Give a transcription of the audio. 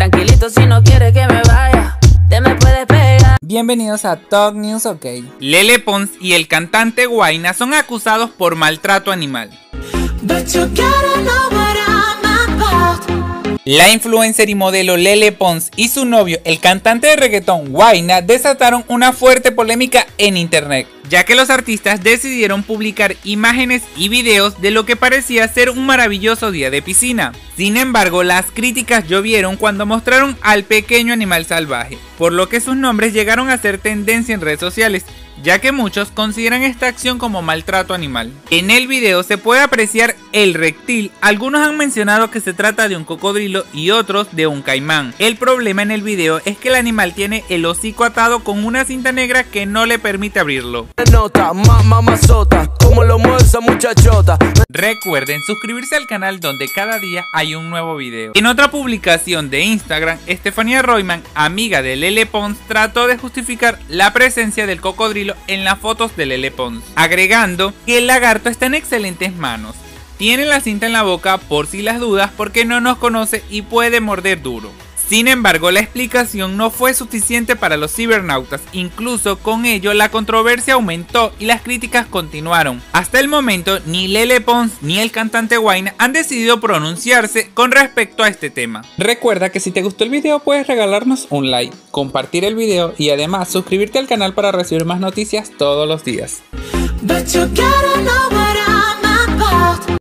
Tranquilito si no quieres que me vaya, te me puedes pegar. Bienvenidos a Talk News OK. Lele Pons y el cantante Guaynaa son acusados por maltrato animal. La influencer y modelo Lele Pons y su novio, el cantante de reggaetón Guaynaa, desataron una fuerte polémica en internet, ya que los artistas decidieron publicar imágenes y videos de lo que parecía ser un maravilloso día de piscina. Sin embargo, las críticas llovieron cuando mostraron al pequeño animal salvaje, por lo que sus nombres llegaron a ser tendencia en redes sociales, ya que muchos consideran esta acción como maltrato animal. En el video se puede apreciar el reptil, algunos han mencionado que se trata de un cocodrilo y otros de un caimán. El problema en el video es que el animal tiene el hocico atado con una cinta negra que no le permite abrirlo. Recuerden suscribirse al canal donde cada día hay un nuevo video. En otra publicación de Instagram, Estefanía Royman, amiga de Lele Pons, trató de justificar la presencia del cocodrilo en las fotos de Lele Pons, agregando que el lagarto está en excelentes manos. Tiene la cinta en la boca por si las dudas porque no nos conoce y puede morder duro. Sin embargo, la explicación no fue suficiente para los cibernautas, incluso con ello la controversia aumentó y las críticas continuaron. Hasta el momento, ni Lele Pons ni el cantante Guaynaa han decidido pronunciarse con respecto a este tema. Recuerda que si te gustó el video puedes regalarnos un like, compartir el video y además suscribirte al canal para recibir más noticias todos los días.